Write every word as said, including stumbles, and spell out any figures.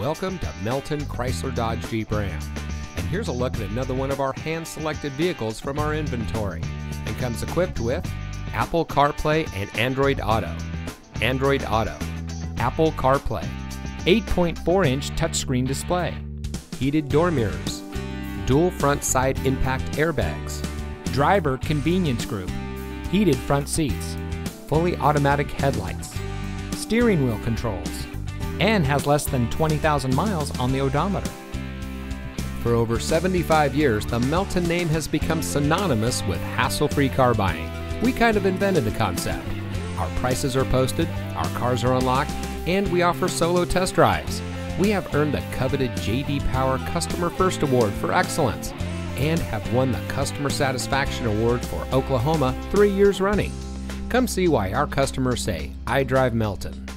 Welcome to Melton Chrysler Dodge Jeep Ram. And here's a look at another one of our hand-selected vehicles from our inventory. It comes equipped with Apple CarPlay and Android Auto. Android Auto. Apple CarPlay. eight point four inch touchscreen display. Heated door mirrors. Dual front side impact airbags. Driver convenience group. Heated front seats. Fully automatic headlights. Steering wheel controls, and has less than twenty thousand miles on the odometer. For over seventy-five years, the Melton name has become synonymous with hassle-free car buying. We kind of invented the concept. Our prices are posted, our cars are unlocked, and we offer solo test drives. We have earned the coveted J D Power Customer First Award for excellence, and have won the Customer Satisfaction Award for Oklahoma three years running. Come see why our customers say, "I drive Melton."